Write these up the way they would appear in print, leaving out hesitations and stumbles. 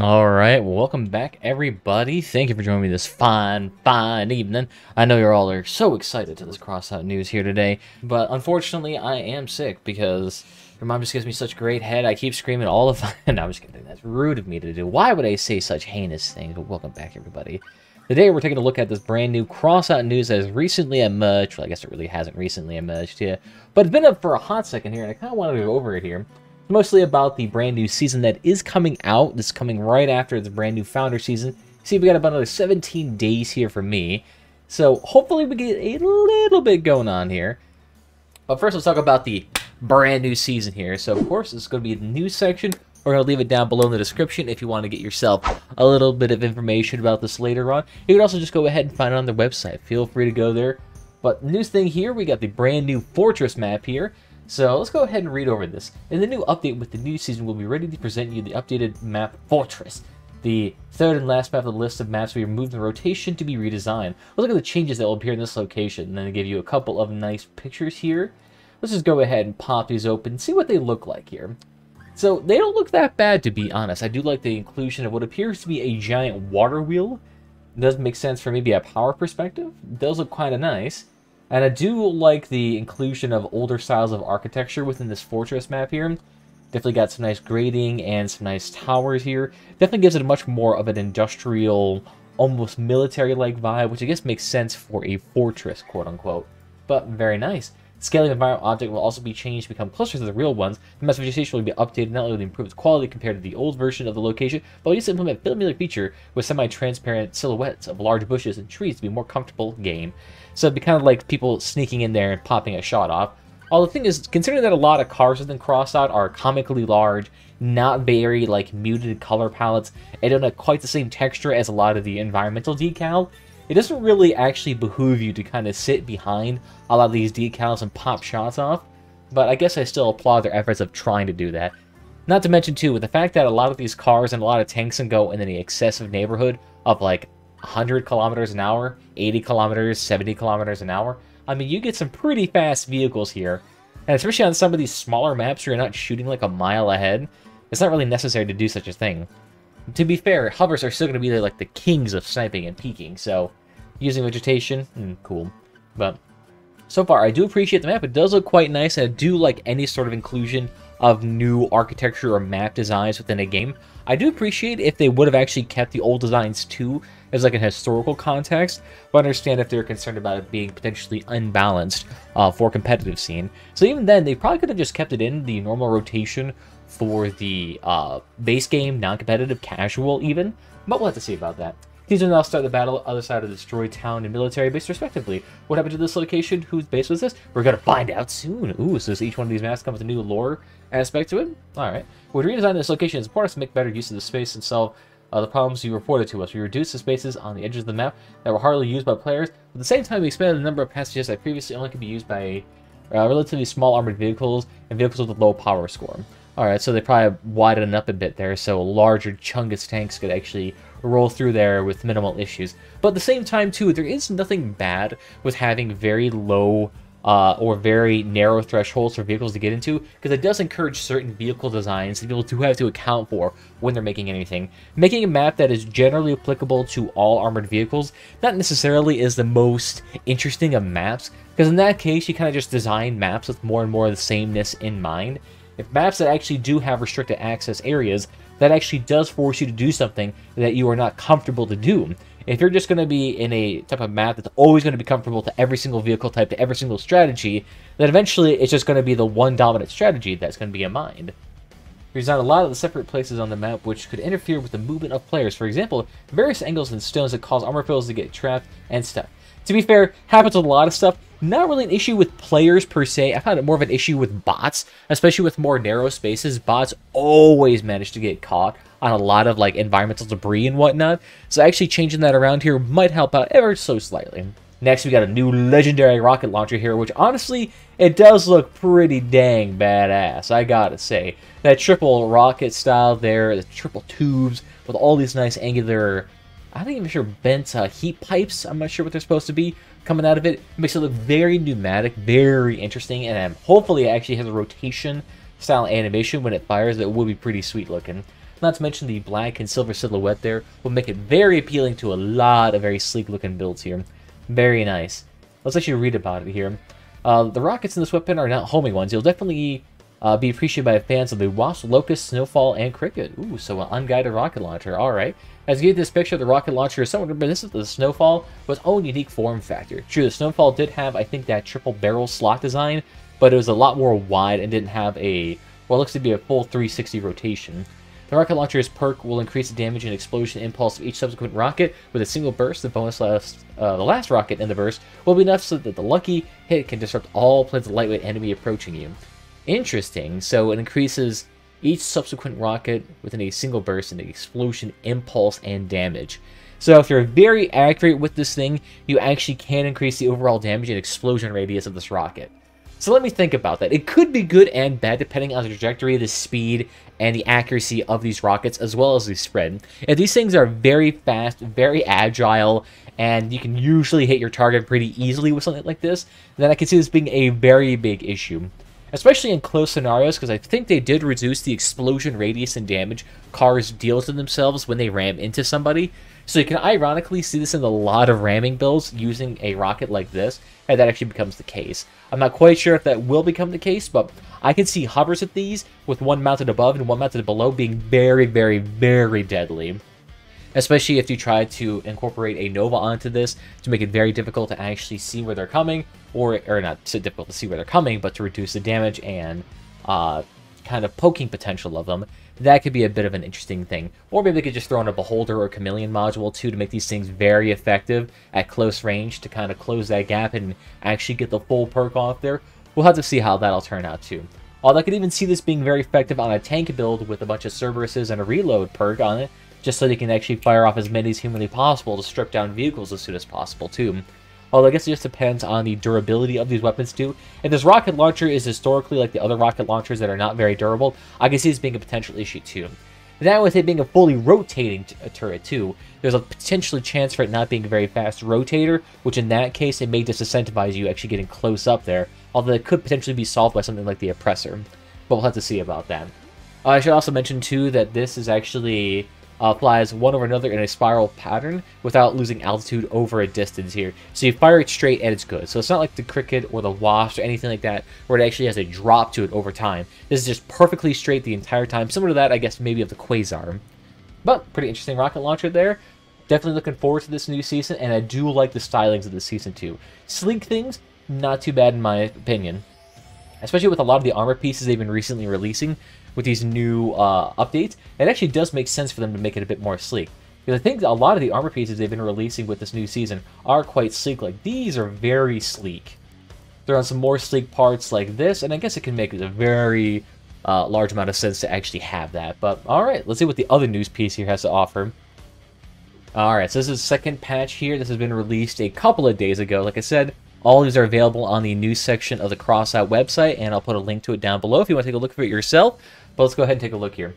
All right, well, welcome back, everybody. Thank you for joining me this fine evening. I know you're all are so excited to this Crossout news here today, but unfortunately, I am sick because your mom just gives me such great head. I keep screaming all the time. No, I'm just kidding. That's rude of me to do. Why would I say such heinous things? But welcome back, everybody. Today, we're taking a look at this brand new Crossout news that has recently emerged. Well, I guess it really hasn't recently emerged here, but it's been up for a hot second here, and I kind of wanted to go over it here. Mostly about the brand new season that is coming out. This is coming right after the brand new Founder season. See, we got about another 17 days here for me. So hopefully we get a little bit going on here. But first, let's talk about the brand new season here. So of course, it's going to be the news section. Or I'll leave it down below in the description if you want to get yourself a little bit of information about this later on. You can also just go ahead and find it on their website. Feel free to go there. But the news thing here, we got the brand new Fortress map here. So let's go ahead and read over this. In the new update with the new season, we'll be ready to present you the updated map Fortress, the third and last map of the list of maps we removed in rotation to be redesigned. Let's look at the changes that will appear in this location, and then give you a couple of nice pictures here. Let's just go ahead and pop these open and see what they look like here. So they don't look that bad, to be honest. I do like the inclusion of what appears to be a giant water wheel. It does make sense for maybe a power perspective. Those look kind of nice. And I do like the inclusion of older styles of architecture within this Fortress map here. Definitely got some nice grading and some nice towers here. Definitely gives it much more of an industrial, almost military-like vibe, which I guess makes sense for a fortress, quote-unquote. But very nice. Scaling of the viral object will also be changed to become closer to the real ones. The map vegetation will be updated not only to improve its quality compared to the old version of the location, but will also implement a familiar feature with semi-transparent silhouettes of large bushes and trees to be more comfortable game. So it'd be kind of like people sneaking in there and popping a shot off. Although the thing is, considering that a lot of cars within Crossout are comically large, not very like muted color palettes, and don't have quite the same texture as a lot of the environmental decal, it doesn't really actually behoove you to kind of sit behind a lot of these decals and pop shots off, but I guess I still applaud their efforts of trying to do that. Not to mention, too, with the fact that a lot of these cars and a lot of tanks can go in an excessive neighborhood of like 100 kilometers an hour, 80 kilometers, 70 kilometers an hour. I mean, you get some pretty fast vehicles here, and especially on some of these smaller maps where you're not shooting like a mile ahead, it's not really necessary to do such a thing. To be fair, hovers are still going to be like the kings of sniping and peeking, so using vegetation, cool. But so far, I do appreciate the map. It does look quite nice, and I do like any sort of inclusion of new architecture or map designs within a game. I do appreciate if they would have actually kept the old designs too, as like a historical context, but I understand if they're concerned about it being potentially unbalanced for competitive scene. So even then, they probably could have just kept it in the normal rotation for the base game, non-competitive, casual even, but we'll have to see about that. These will now start the battle, other side of the destroyed town and military base, respectively. What happened to this location? Whose base was this? We're going to find out soon. Ooh, so each one of these maps comes with a new lore aspect to it? Alright. We'll redesign this location. It's important to make better use of the space and solve the problems you reported to us. We reduced the spaces on the edges of the map that were hardly used by players. At the same time, we expanded the number of passages that previously only could be used by relatively small armored vehicles and vehicles with a low power score. Alright, so they probably widened up a bit there, so larger Chungus tanks could actually roll through there with minimal issues. But at the same time, too, there is nothing bad with having very low or very narrow thresholds for vehicles to get into, because it does encourage certain vehicle designs that people do have to account for when they're making anything. Making a map that is generally applicable to all armored vehicles not necessarily is the most interesting of maps, because in that case, you kind of just design maps with more and more of the sameness in mind. If maps that actually do have restricted access areas, that actually does force you to do something that you are not comfortable to do. If you're just going to be in a type of map that's always going to be comfortable to every single vehicle type, to every single strategy, then eventually it's just going to be the one dominant strategy that's going to be in mind. There's not a lot of the separate places on the map which could interfere with the movement of players. For example, various angles and stones that cause armor pills to get trapped and stuff. To be fair, happens with a lot of stuff. Not really an issue with players per se. I found it more of an issue with bots, especially with more narrow spaces. Bots always manage to get caught on a lot of like environmental debris and whatnot. So actually changing that around here might help out ever so slightly. Next, we got a new legendary rocket launcher here, which honestly, it does look pretty dang badass, I gotta say. That triple rocket style there, the triple tubes with all these nice angular, I'm not even sure, bent heat pipes, I'm not sure what they're supposed to be, coming out of it. It makes it look very pneumatic, very interesting, and hopefully it actually has a rotation style animation when it fires that will be pretty sweet looking. Not to mention the black and silver silhouette there will make it very appealing to a lot of very sleek-looking builds here. Very nice. Let's actually read about it here. The rockets in this weapon are not homing ones. You'll definitely be appreciated by fans of the Wasp, Locust, Snowfall, and Cricket. Ooh, so an unguided rocket launcher. All right. As you get this picture, the rocket launcher is somewhat reminiscent of the Snowfall, with its own unique form factor. True, the Snowfall did have, I think, that triple barrel slot design, but it was a lot more wide and didn't have a, well, it looks to be a full 360 rotation. The rocket launcher's perk will increase the damage and explosion impulse of each subsequent rocket with a single burst. The bonus the last rocket in the burst will be enough so that the lucky hit can disrupt all planes of lightweight enemy approaching you. Interesting. So it increases each subsequent rocket within a single burst in explosion impulse and damage. So if you're very accurate with this thing, you actually can increase the overall damage and explosion radius of this rocket. So let me think about that. It could be good and bad depending on the trajectory, the speed, and the accuracy of these rockets, as well as the spread. And these things are very fast, very agile, and you can usually hit your target pretty easily with something like this, then I can see this being a very big issue. Especially in close scenarios, because I think they did reduce the explosion radius and damage cars deal to themselves when they ram into somebody. So you can ironically see this in a lot of ramming builds using a rocket like this, and that actually becomes the case. I'm not quite sure if that will become the case, but I can see hovers at these with one mounted above and one mounted below being very, very, very deadly. Especially if you try to incorporate a Nova onto this to make it very difficult to actually see where they're coming, or not so difficult to see where they're coming, but to reduce the damage and kind of poking potential of them. That could be a bit of an interesting thing. Or maybe they could just throw in a Beholder or Chameleon module too to make these things very effective at close range to kind of close that gap and actually get the full perk off there. We'll have to see how that'll turn out too. Although I could even see this being very effective on a tank build with a bunch of Cerberuses and a reload perk on it, just so they can actually fire off as many as humanly possible to strip down vehicles as soon as possible too. Although I guess it just depends on the durability of these weapons too. If this rocket launcher is historically like the other rocket launchers that are not very durable, I can see this being a potential issue too. Now with it being a fully rotating turret too, there's a potential chance for it not being a very fast rotator, which in that case it may disincentivize you actually getting close up there, although it could potentially be solved by something like the Oppressor. But we'll have to see about that. I should also mention too that this is actually... flies one over another in a spiral pattern without losing altitude over a distance here. So you fire it straight and it's good. So it's not like the Cricket or the Wasp or anything like that where it actually has a drop to it over time. This is just perfectly straight the entire time. Similar to that, I guess, maybe of the Quasar. But pretty interesting rocket launcher there. Definitely looking forward to this new season, and I do like the stylings of this season too. Sleek things, not too bad in my opinion. Especially with a lot of the armor pieces they've been recently releasing with these new updates, it actually does make sense for them to make it a bit more sleek. Because I think a lot of the armor pieces they've been releasing with this new season are quite sleek. Like, these are very sleek. Throw on some more sleek parts like this, and I guess it can make a very large amount of sense to actually have that. But, alright, let's see what the other news piece here has to offer. Alright, so this is the second patch here. This has been released a couple of days ago, like I said. All these are available on the news section of the Crossout website, and I'll put a link to it down below if you want to take a look for it yourself. But let's go ahead and take a look here.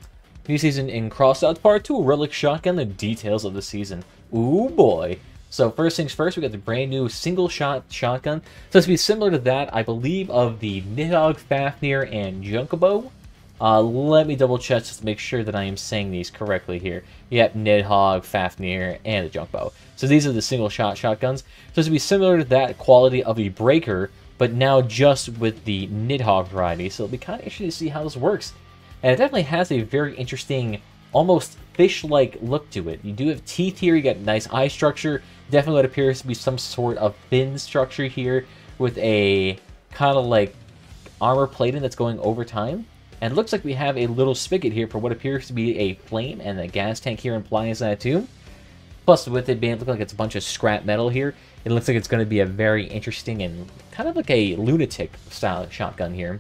New season in Crossout Part 2, Relic Shotgun, the details of the season. Ooh boy. So first things first, we got the brand new single-shot shotgun. So it's going to be similar to that, I believe, of the Nidhogg, Fafnir, and Junkbow. Let me double-check just to make sure that I am saying these correctly here. Yep, Nidhogg, Fafnir, and the Junkbow. So these are the single-shot shotguns. So it's going to be similar to that quality of the Breaker, but now just with the Nidhogg variety. So it'll be kind of interesting to see how this works. And it definitely has a very interesting, almost fish-like look to it. You do have teeth here, you got nice eye structure. Definitely what appears to be some sort of fin structure here with a kind of like armor plating that's going over time. And it looks like we have a little spigot here for what appears to be a flame, and the gas tank here implies that too. Plus, with it being looking like it's a bunch of scrap metal here, it looks like it's going to be a very interesting and kind of like a lunatic style shotgun here.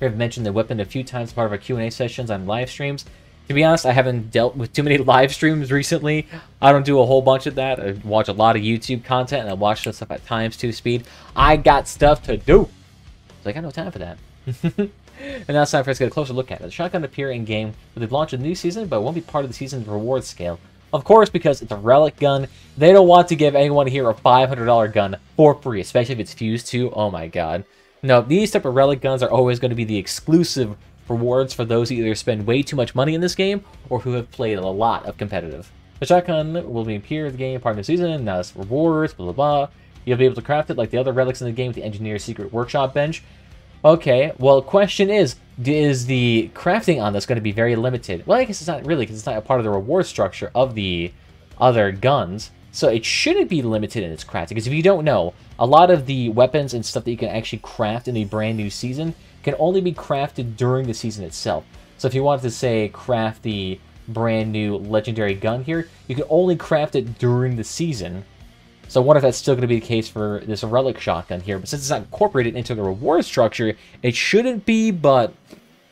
I've mentioned the weapon a few times as part of our Q&A sessions on live streams. To be honest, I haven't dealt with too many live streams recently. I don't do a whole bunch of that. I watch a lot of YouTube content, and I watch this stuff at times 2 speed. I got stuff to do, so I got no time for that. And now it's time for us to get a closer look at it. The shotgun appear in game with the launch of the new season, but it won't be part of the season's reward scale. Of course, because it's a relic gun, they don't want to give anyone here a $500 gun for free, especially if it's fused to. Oh my god. No, these type of relic guns are always going to be the exclusive rewards for those who either spend way too much money in this game or who have played a lot of competitive. The shotgun will be in the game part of the season, now it's rewards, blah, blah, blah. You'll be able to craft it like the other relics in the game with the Engineer's Secret Workshop bench. Okay, well, question is the crafting on this going to be very limited? Well, I guess it's not really, because it's not a part of the reward structure of the other guns. So it shouldn't be limited in its crafting, because if you don't know, a lot of the weapons and stuff that you can actually craft in a brand new season can only be crafted during the season itself. So if you wanted to, say, craft the brand new legendary gun here, you can only craft it during the season. So I wonder if that's still going to be the case for this relic shotgun here. But since it's not incorporated into the reward structure, it shouldn't be, but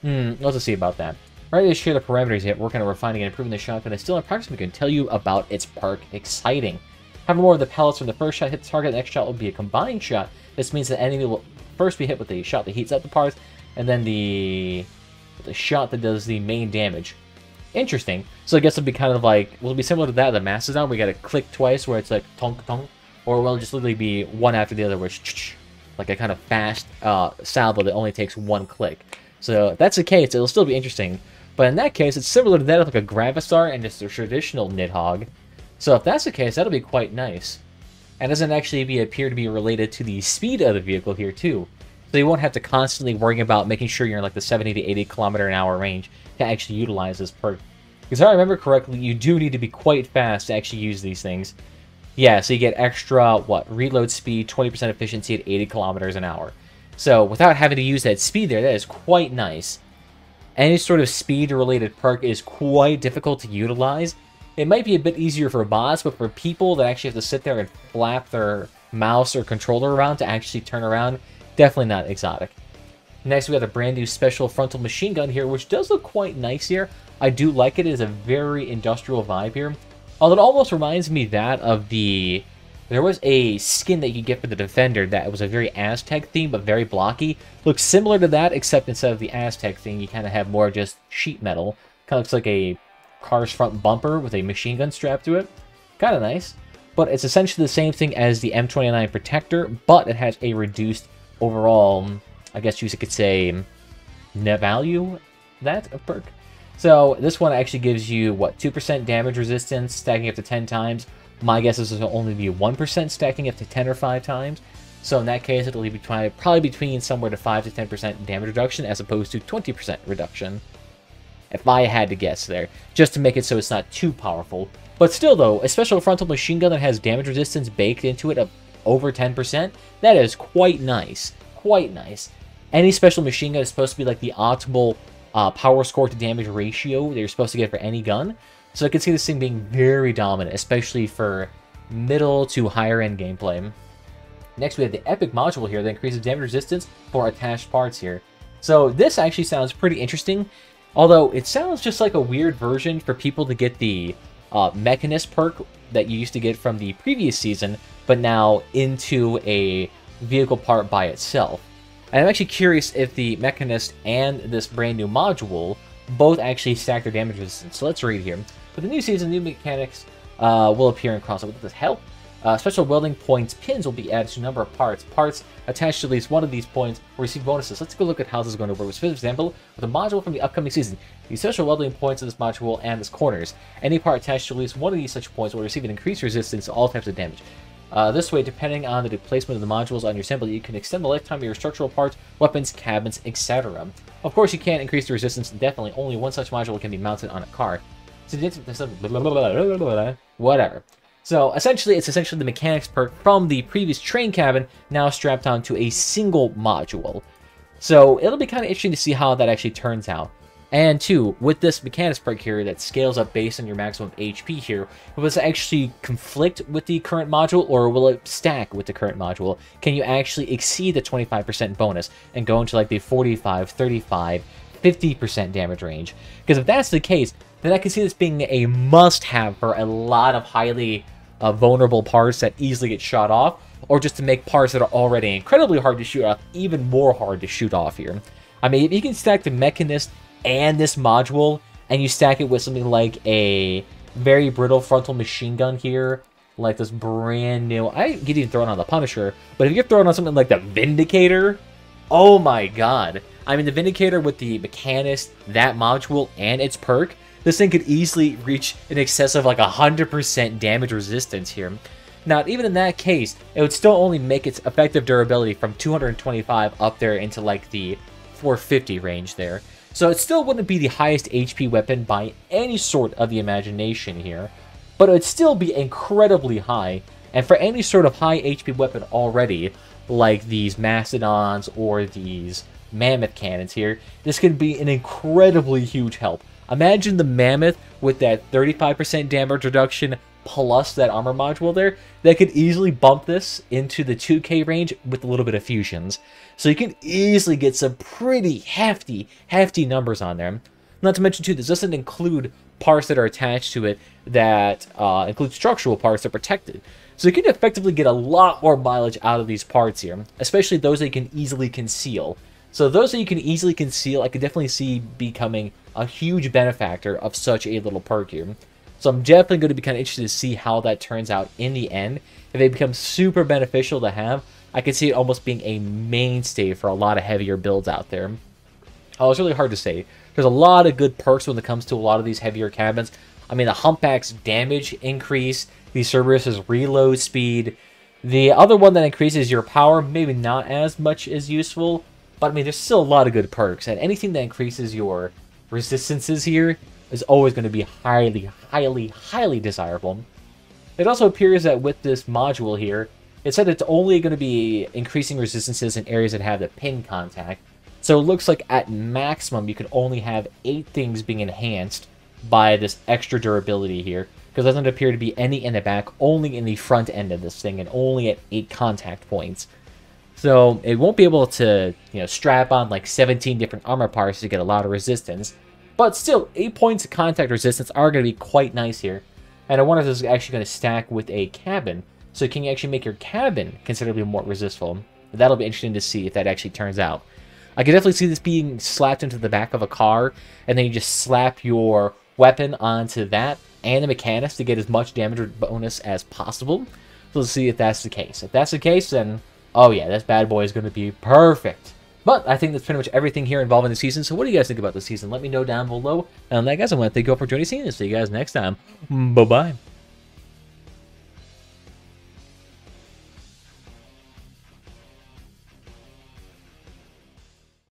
let's see about that. Right to share the parameters yet, working on refining and improving the shotgun is still in progress, we can tell you about its perk, Exciting. Having more of the pellets from the first shot hit the target, the next shot will be a combined shot. This means the enemy will first be hit with the shot that heats up the parts, and then the shot that does the main damage. Interesting. So I guess it'll be kind of like, will it be similar to that of the Mastodon? We gotta click twice where it's like tonk tonk, or will it just literally be one after the other, which like a kind of fast salvo that only takes one click. So if that's the case, it'll still be interesting. But in that case, it's similar to that of like a Gravistar and just a traditional Nidhogg. So if that's the case, that'll be quite nice. And doesn't actually appear to be related to the speed of the vehicle here too. So you won't have to constantly worry about making sure you're in like the 70 to 80 kilometer an hour range to actually utilize this perk. Because if I remember correctly, you do need to be quite fast to actually use these things. Yeah, so you get extra, what, reload speed, 20% efficiency at 80 kilometers an hour. So without having to use that speed there, that is quite nice. Any sort of speed-related perk is quite difficult to utilize. It might be a bit easier for bots, but for people that actually have to sit there and flap their mouse or controller around to actually turn around, definitely not exotic. Next, we got the brand new special frontal machine gun here, which does look quite nice here. I do like it. It is a very industrial vibe here. Although it almost reminds me that of the... There was a skin that you get for the Defender that was a very Aztec theme, but very blocky. Looks similar to that, except instead of the Aztec thing, you kind of have more just sheet metal. Kind of looks like a car's front bumper with a machine gun strapped to it. Kind of nice. But it's essentially the same thing as the M29 Protector, but it has a reduced overall, I guess you could say, net value, that a perk. So this one actually gives you, what, 2% damage resistance, stacking up to 10 times. My guess is it'll only be 1% stacking up to 10 or 5 times. So in that case, it'll be probably between somewhere to 5 to 10% damage reduction as opposed to 20% reduction. If I had to guess there, just to make it so it's not too powerful. But still though, a special frontal machine gun that has damage resistance baked into it of over 10%, that is quite nice. Quite nice. Any special machine gun is supposed to be like the optimal power score to damage ratio that you're supposed to get for any gun. So I can see this thing being very dominant, especially for middle to higher end gameplay. Next, we have the Epic module here that increases damage resistance for attached parts here. So this actually sounds pretty interesting, although it sounds just like a weird version for people to get the Mechanist perk that you used to get from the previous season, but now into a vehicle part by itself. And I'm actually curious if the Mechanist and this brand new module both actually stack their damage resistance. So let's read here. With the new season, new mechanics will appear in Crossout. With this help, special welding points pins will be added to a number of parts. Parts attached to at least one of these points will receive bonuses. Let's go look at how this is going to work. For example, with a module from the upcoming season, the special welding points of this module and its corners. Any part attached to at least one of these such points will receive an increased resistance to all types of damage. This way, depending on the placement of the modules on your assembly, you can extend the lifetime of your structural parts, weapons, cabins, etc. Of course, you can't increase the resistance indefinitely. Only one such module can be mounted on a car. Whatever. So, essentially, it's essentially the mechanics perk from the previous train cabin, now strapped onto a single module. So, it'll be kind of interesting to see how that actually turns out. And two, with this mechanics perk here that scales up based on your maximum HP here, will this actually conflict with the current module, or will it stack with the current module? Can you actually exceed the 25% bonus and go into like the 45, 35, 50% damage range? Because if that's the case, then I can see this being a must-have for a lot of highly vulnerable parts that easily get shot off, or just to make parts that are already incredibly hard to shoot off even more hard to shoot off here. I mean, if you can stack the Mechanist and this module, and you stack it with something like a very brittle frontal machine gun here, like this brand new, I could even throw it on the Punisher, but if you're throwing on something like the Vindicator, oh my god, I mean, the Vindicator with the Mechanist, that module, and its perk, this thing could easily reach in excess of like 100% damage resistance here. Now, even in that case, it would still only make its effective durability from 225 up there into like the 450 range there. So it still wouldn't be the highest HP weapon by any sort of the imagination here, but it would still be incredibly high. And for any sort of high HP weapon already, like these Mastodons or these Mammoth cannons here, this could be an incredibly huge help. Imagine the Mammoth with that 35% damage reduction plus that armor module there. That could easily bump this into the 2k range with a little bit of fusions. So you can easily get some pretty hefty numbers on there. Not to mention too, this doesn't include parts that are attached to it that include structural parts that are protected. So you can effectively get a lot more mileage out of these parts here, especially those that you can easily conceal. So those that you can easily conceal, I could definitely see becoming a huge benefactor of such a little perk here. So I'm definitely going to be kind of interested to see how that turns out in the end. If they become super beneficial to have, I could see it almost being a mainstay for a lot of heavier builds out there. Oh, it's really hard to say. There's a lot of good perks when it comes to a lot of these heavier cabins. I mean, the Humpback's damage increase, the Cerberus's reload speed, the other one that increases your power, maybe not as much as useful, but I mean, there's still a lot of good perks, and anything that increases your resistances here is always going to be highly desirable. It also appears that with this module here, it said it's only going to be increasing resistances in areas that have the pin contact. So it looks like at maximum, you can only have 8 things being enhanced by this extra durability here, because there doesn't appear to be any in the back, only in the front end of this thing, and only at 8 contact points. So it won't be able to, you know, strap on like 17 different armor parts to get a lot of resistance. But still, 8 points of contact resistance are going to be quite nice here. And I wonder if this is actually going to stack with a cabin, so you can actually make your cabin considerably more resistful. That'll be interesting to see if that actually turns out. I can definitely see this being slapped into the back of a car, and then you just slap your weapon onto that and the Mechanist to get as much damage bonus as possible. So let's see if that's the case. If that's the case, then, oh yeah, this bad boy is going to be perfect. But I think that's pretty much everything here involving the season. So what do you guys think about the season? Let me know down below. And on that, guys, I want to thank you all for joining us. See you guys next time. Bye-bye.